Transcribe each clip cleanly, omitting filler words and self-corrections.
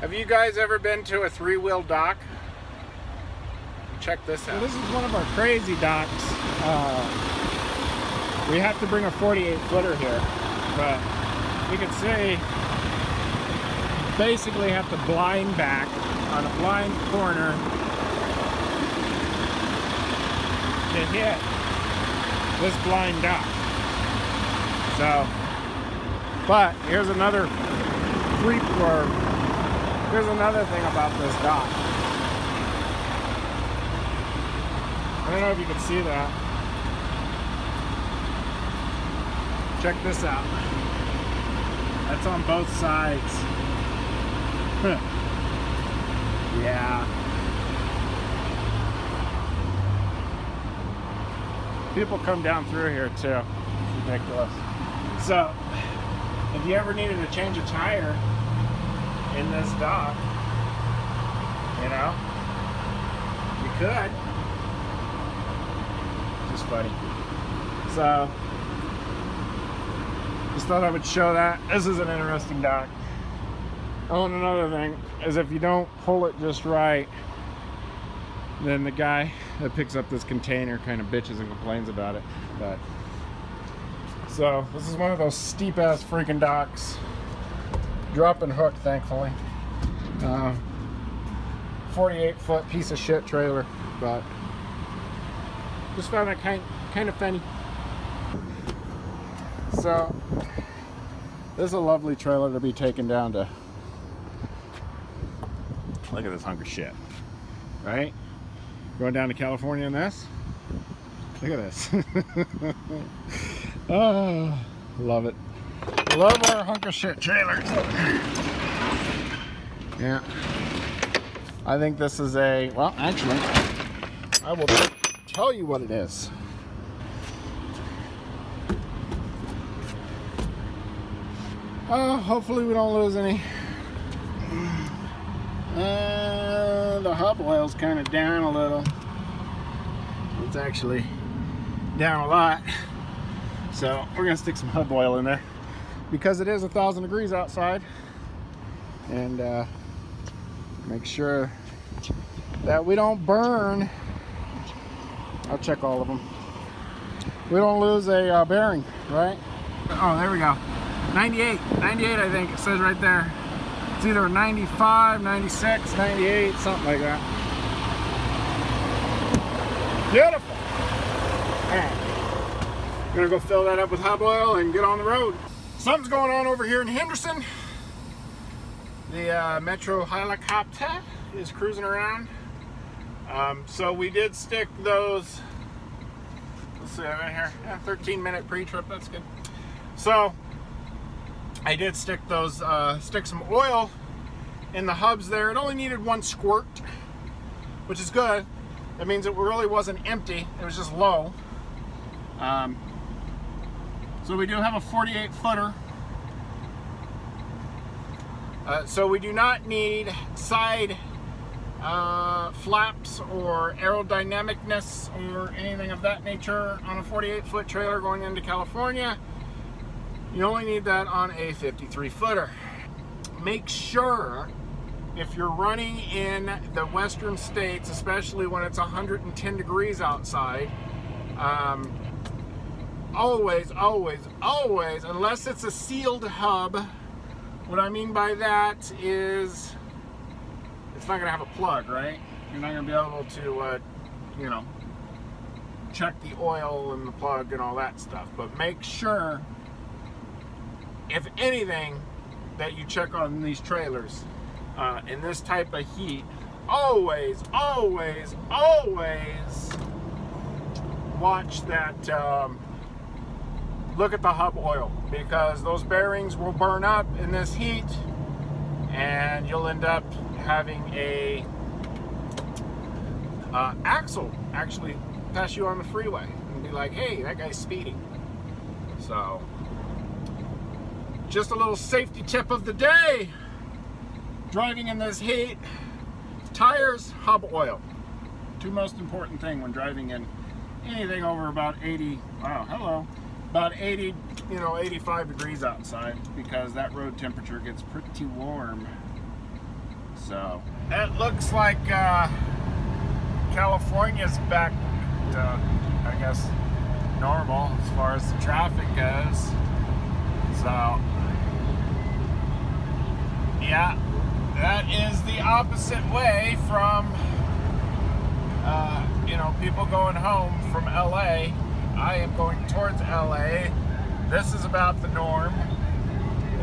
Have you guys ever been to a three-wheel dock? Check this out. Well, this is one of our crazy docks. We have to bring a 48-footer here, but you can see basically have to blind back on a blind corner to hit this blind dock. So, but here's another creep, or here's another thing about this dock. I don't know if you can see that. Check this out. That's on both sides. Huh. Yeah. People come down through here too. It's ridiculous. So, if you ever needed to change a tire in this dock, you know, you could. Just funny. So, just thought I would show that. This is an interesting dock. Oh, and another thing is, if you don't pull it just right, then the guy that picks up this container kind of bitches and complains about it. But so this is one of those steep ass freaking docks. Drop and hook, thankfully. 48-foot piece of shit trailer, but just found that kind of funny. So this is a lovely trailer to be taken down to. Look at this hunk of shit, right? Going down to California in this? Look at this. Oh, love it. Love our hunk of shit trailers. Yeah. I think this is a, well, actually, I will tell you what it is. Hopefully we don't lose any. The hub oil's kind of down a little. It's actually down a lot, so we're gonna stick some hub oil in there because it is 1,000 degrees outside, and make sure that we don't burn. I'll check all of them. We don't lose a bearing, right? Oh, there we go. 98, I think it says right there. It's either 95, 96, 98, something like that. Beautiful. All right. I'm gonna go fill that up with hub oil and get on the road. Something's going on over here in Henderson. The Metro Helicopter is cruising around. So we did stick those, let's see right here, 13-minute pre-trip, that's good. So I did stick those, stick some oil in the hubs there. It only needed one squirt, which is good. That means it really wasn't empty. It was just low. So we do have a 48-footer. So we do not need side flaps or aerodynamicness or anything of that nature on a 48-foot trailer going into California. You only need that on a 53-footer. Make sure if you're running in the western states, especially when it's 110 degrees outside, always, unless it's a sealed hub. What I mean by that is it's not gonna have a plug, right? You're not gonna be able to, you know, check the oil and the plug and all that stuff, but make sure, if anything, that you check on these trailers in this type of heat. Always watch that, look at the hub oil, because those bearings will burn up in this heat and you'll end up having a axle actually pass you on the freeway and be like, hey, that guy's speeding. So just a little safety tip of the day. Driving in this heat, tires, hub oil. Two most important thing when driving in anything over about 80, wow, hello, about 80, you know, 85 degrees outside, because that road temperature gets pretty warm. So it looks like California's back to, I guess, normal as far as the traffic goes. So yeah, that is the opposite way from you know, people going home from LA. I am going towards LA. This is about the norm.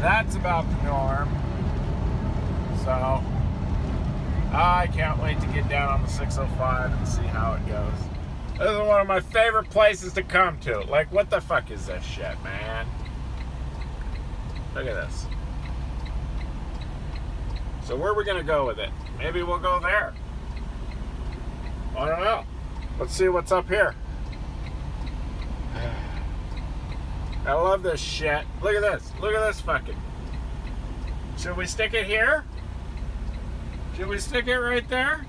That's about the norm. So I can't wait to get down on the 605 and see how it goes. This is one of my favorite places to come to. Like, what the fuck is this shit, man? Look at this. So where are we gonna go with it? Maybe we'll go there. I don't know. Let's see what's up here. I love this shit. Look at this. Look at this fucking. Should we stick it here? Should we stick it right there?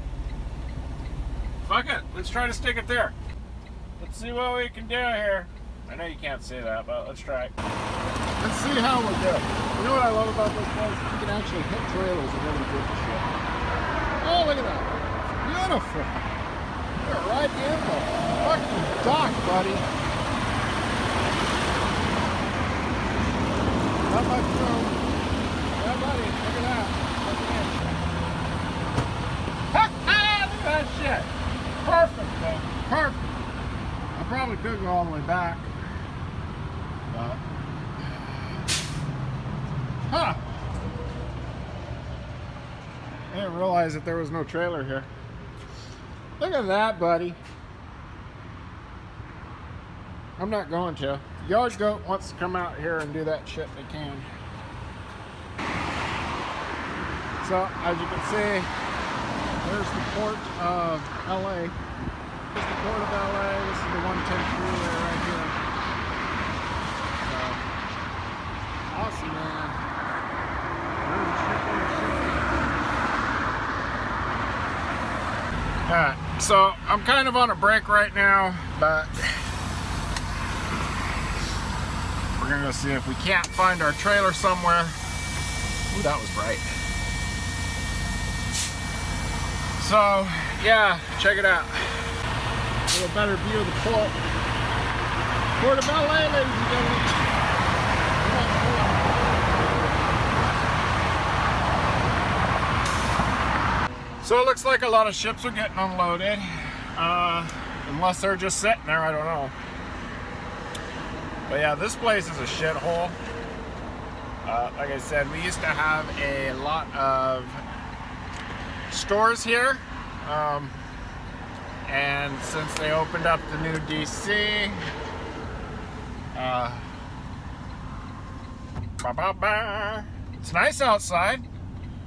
Fuck it. Let's try to stick it there. Let's see what we can do here. I know you can't see that, but let's try it. Let's see how we're doing. You know what I love about this place? You can actually hit trailers and really do the shit. Oh, look at that. Beautiful. You're right in the fucking dock, buddy. Not much room. Yeah, buddy. Look at that. Look at that. Ha! Look at that shit. Perfect, though. Perfect. I probably could go all the way back. But... huh. I didn't realize that there was no trailer here. Look at that, buddy. I'm not going to. If Yard Goat wants to come out here and do that shit, they can. So, as you can see, there's the Port of LA. There's the Port of LA. This is the 110 freeway right here. So, awesome, man. Alright, so I'm kind of on a break right now, but we're gonna go see if we can't find our trailer somewhere. Ooh, that was bright. So, yeah, check it out. A little better view of the port. Port of LA, ladies and gentlemen. So it looks like a lot of ships are getting unloaded, unless they're just sitting there, I don't know. But yeah, this place is a shithole. Like I said, we used to have a lot of stores here, and since they opened up the new DC, it's nice outside.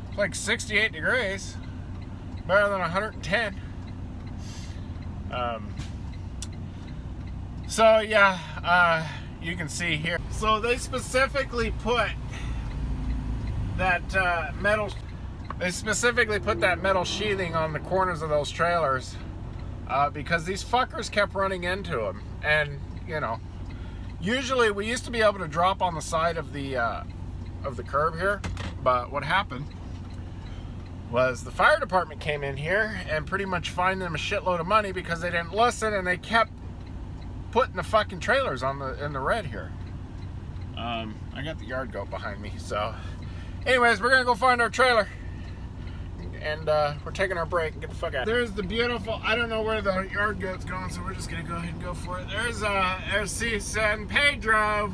It's like 68 degrees. Better than 110. So yeah, you can see here. So they specifically put that metal sheathing on the corners of those trailers because these fuckers kept running into them. And you know, usually we used to be able to drop on the side of the curb here, but what happened was the fire department came in here and pretty much fined them a shitload of money because they didn't listen and they kept putting the fucking trailers on the in the red here. I got the Yard Goat behind me, so anyways, we're gonna go find our trailer and we're taking our break and get the fuck out. There's the beautiful, I don't know where the Yard Goat's going, so we're just gonna go ahead and go for it. There's RC San Pedro.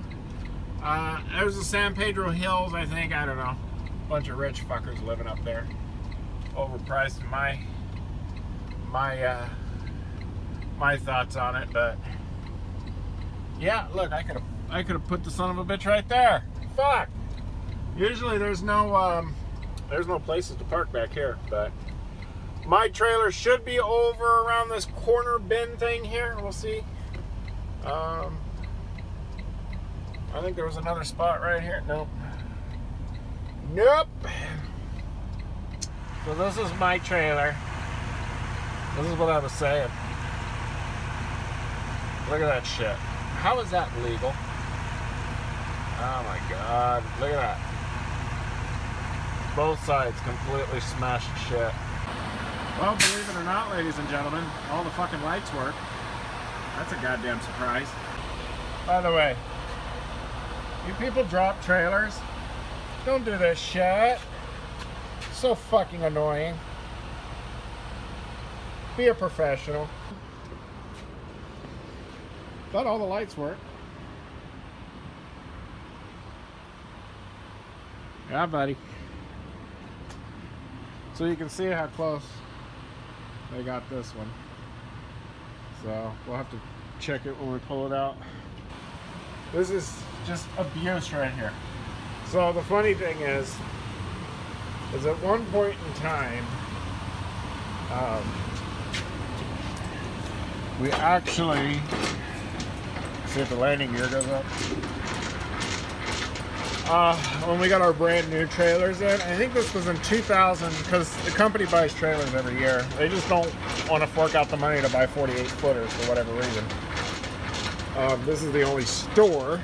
There's the San Pedro Hills, I think, I don't know. Bunch of rich fuckers living up there. Overpriced, my thoughts on it, but yeah, look, I could have put the son of a bitch right there. Fuck. Usually there's no places to park back here, but my trailer should be over around this corner bin thing here. We'll see. I think there was another spot right here. Nope. Nope. So this is my trailer. This is what I was saying. Look at that shit. How is that legal? Oh my god. Look at that. Both sides completely smashed shit. Well, believe it or not, ladies and gentlemen, all the fucking lights work. That's a goddamn surprise. By the way, you people drop trailers. Don't do this shit. It's so fucking annoying. Be a professional. But all the lights work. Yeah, buddy. So you can see how close they got this one. So we'll have to check it when we pull it out. This is just abuse right here. So the funny thing is at one point in time, we actually, see if the landing gear goes up. When we got our brand new trailers in, I think this was in 2000, because the company buys trailers every year. They just don't want to fork out the money to buy 48 footers for whatever reason. This is the only store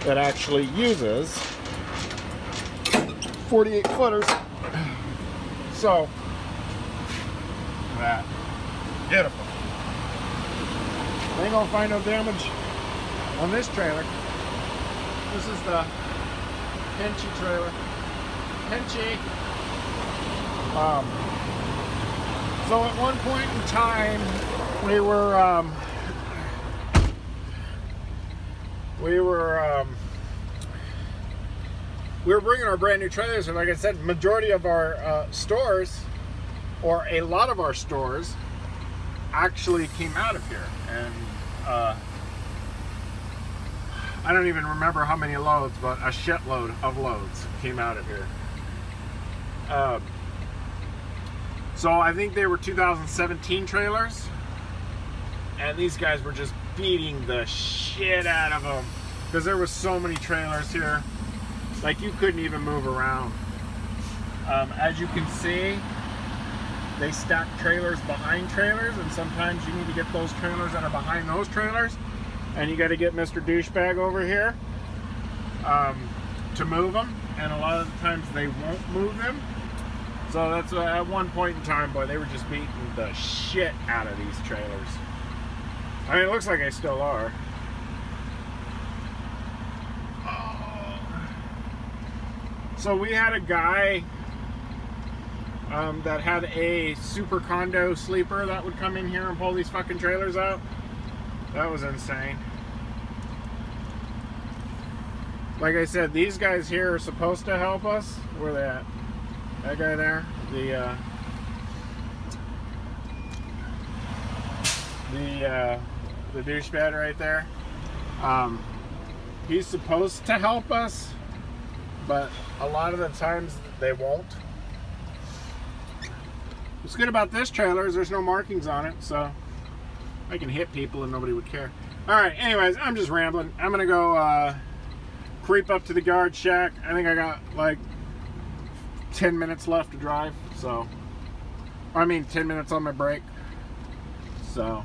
that actually uses 48 footers. So, that beautiful. Ain't gonna find no damage on this trailer. This is the Pinchy trailer. Pinchy. So at one point in time, we were bringing our brand new trailers, and like I said, majority of our stores, or a lot of our stores, actually came out of here, and I don't even remember how many loads, but a shitload of loads came out of here. So I think they were 2017 trailers, and these guys were just beating the shit out of them because there was so many trailers here, like you couldn't even move around. As you can see, they stack trailers behind trailers, and sometimes you need to get those trailers that are behind those trailers, and you got to get Mr. Douchebag over here to move them, and a lot of the times they won't move them. So that's at one point in time, boy, they were just beating the shit out of these trailers. I mean, it looks like they still are. Oh. So we had a guy that had a super condo sleeper that would come in here and pull these fucking trailers out. That was insane. Like I said, these guys here are supposed to help us. Where they at? That guy there, the douchebag right there. He's supposed to help us, but a lot of the times they won't. What's good about this trailer is there's no markings on it, so I can hit people and nobody would care. All right, anyways, I'm just rambling. I'm gonna go creep up to the guard shack. I think I got like 10 minutes left to drive, so, I mean 10 minutes on my break. So,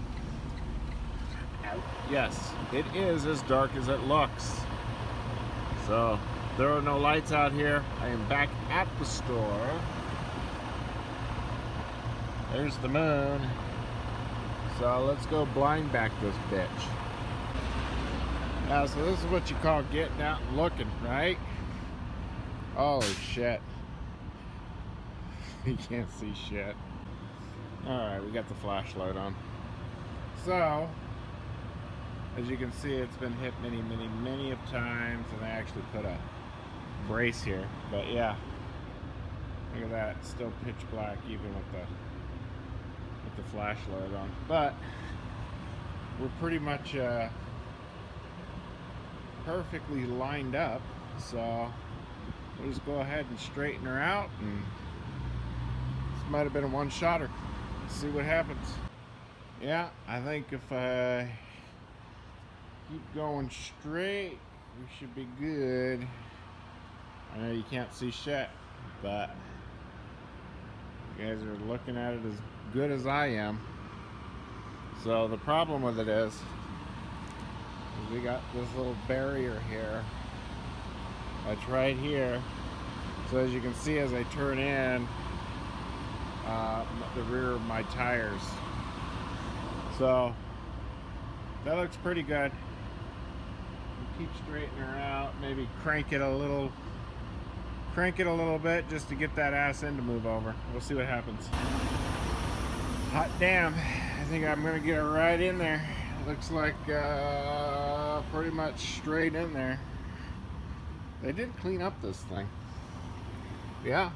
yes, it is as dark as it looks. So, there are no lights out here. I am back at the store. There's the moon. So let's go blind back this bitch. Now, so this is what you call getting out and looking, right? Oh shit. You can't see shit. Alright, we got the flashlight on. So, as you can see, it's been hit many, many, many of times, and they actually put a brace here. But yeah, look at that, it's still pitch black even with the flashlight on, but we're pretty much perfectly lined up, so we'll just go ahead and straighten her out, and this might have been a one-shotter. Let's see what happens. Yeah, I think if I keep going straight, we should be good. I know you can't see shit, but you guys are looking at it as good as I am. So the problem with it is we got this little barrier here that's right here. So as you can see, as I turn in, the rear of my tires. So that looks pretty good. Keep straightening her out, maybe crank it a little bit just to get that ass end to move over. We'll see what happens. Hot damn, I think I'm gonna get her right in there. Looks like pretty much straight in there. They did clean up this thing. Yeah,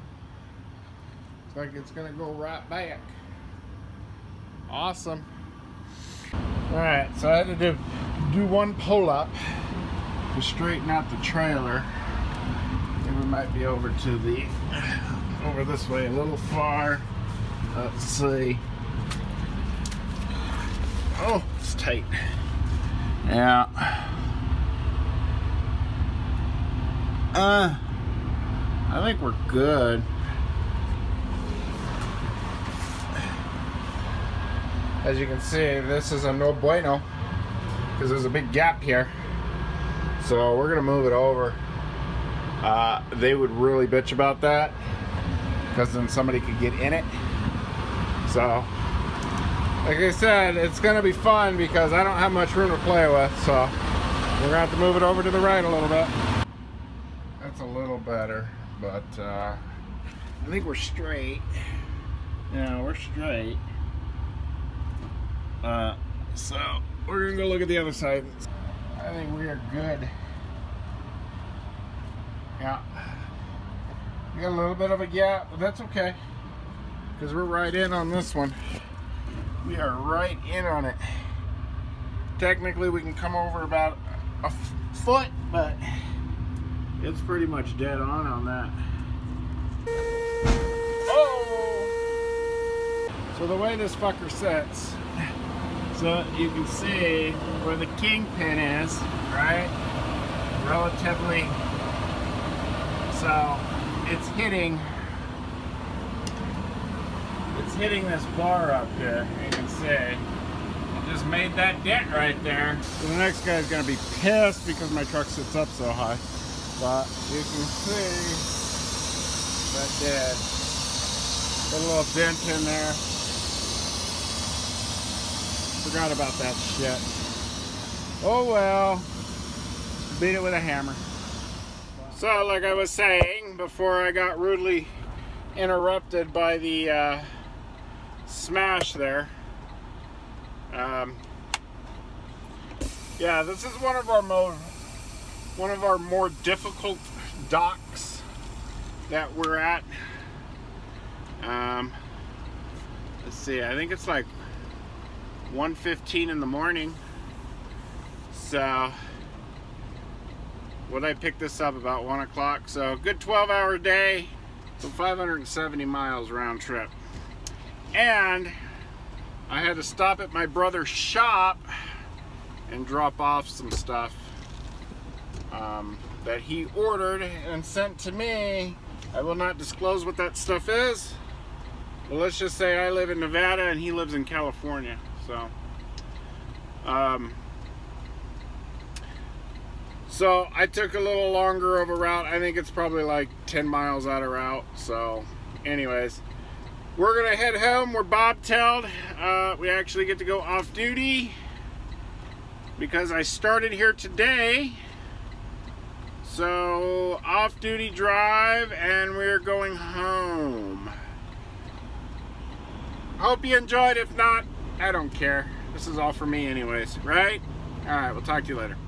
looks like it's gonna go right back. Awesome. Alright, so I had to do one pull-up to straighten out the trailer. And we might be over this way a little far. Let's see. Oh, it's tight. Yeah. I think we're good. As you can see, this is a no bueno, because there's a big gap here, so we're gonna move it over. They would really bitch about that, because then somebody could get in it. So like I said, it's gonna be fun because I don't have much room to play with, so we're gonna have to move it over to the right a little bit. That's a little better, but I think we're straight. Yeah, we're straight. So we're gonna go look at the other side. I think we are good. Yeah, we got a little bit of a gap, but that's okay, because we're right in on this one. We are right in on it. Technically we can come over about a foot, but it's pretty much dead on that. Oh! So the way this fucker sits, so you can see where the kingpin is, right? Relatively, so it's hitting this bar up here, you can see. It just made that dent right there. So the next guy's gonna be pissed because my truck sits up so high. But you can see that did. Put a little dent in there. Forgot about that shit. Oh well, beat it with a hammer. So like I was saying before I got rudely interrupted by the smash there, yeah, this is one of our more difficult docks that we're at. Let's see, I think it's like 1:15 in the morning. So I picked this up about 1 o'clock, so good 12-hour day, so 570 miles round trip. And I had to stop at my brother's shop and drop off some stuff that he ordered and sent to me. I will not disclose what that stuff is. Well, let's just say I live in Nevada and he lives in California. So, I took a little longer of a route. I think it's probably like 10 miles out of route. So anyways, we're gonna head home. We're bobtailed. We actually get to go off duty because I started here today. So off duty drive, and we're going home. Hope you enjoyed. If not, I don't care. This is all for me anyways, right? All right, we'll talk to you later.